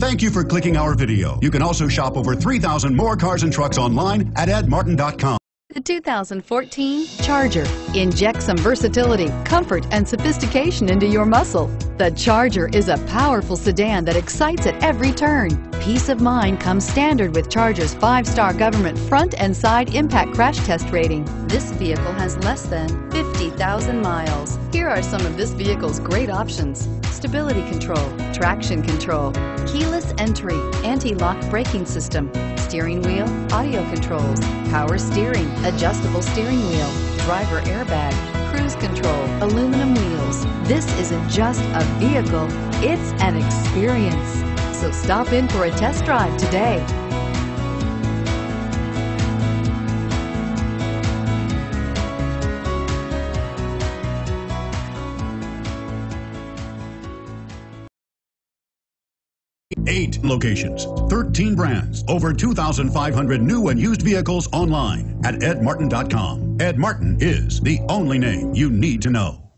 Thank you for clicking our video. You can also shop over 3,000 more cars and trucks online at EdMartin.com. The 2014 Charger. Inject some versatility, comfort, and sophistication into your muscle. The Charger is a powerful sedan that excites at every turn. Peace of mind comes standard with Charger's 5-star government front and side impact crash test rating. This vehicle has less than 50,000 miles. Here are some of this vehicle's great options: stability control, traction control, keyless entry, anti-lock braking system, steering wheel audio controls, power steering, adjustable steering wheel, driver airbag, cruise control, aluminum wheels. This isn't just a vehicle, it's an experience. So stop in for a test drive today. Eight locations, 13 brands, over 2,500 new and used vehicles online at EdMartin.com. Ed Martin is the only name you need to know.